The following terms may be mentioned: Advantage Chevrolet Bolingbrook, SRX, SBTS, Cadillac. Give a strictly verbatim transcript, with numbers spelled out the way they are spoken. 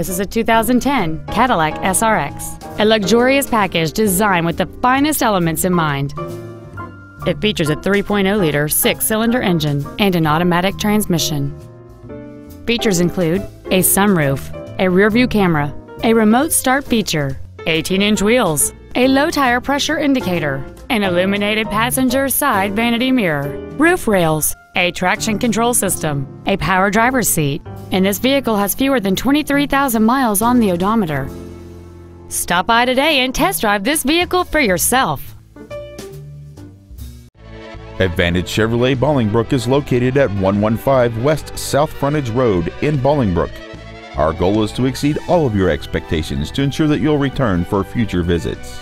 This is a two thousand ten Cadillac S R X, a luxurious package designed with the finest elements in mind. It features a three point oh liter six-cylinder engine and an automatic transmission. Features include a sunroof, a rear-view camera, a remote start feature, eighteen inch wheels, a low-tire pressure indicator, an illuminated passenger side vanity mirror, roof rails, a traction control system, a power driver's seat, and this vehicle has fewer than twenty-three thousand miles on the odometer. Stop by today and test drive this vehicle for yourself. Advantage Chevrolet Bolingbrook is located at one one five West South Frontage Road in Bolingbrook. Our goal is to exceed all of your expectations to ensure that you'll return for future visits.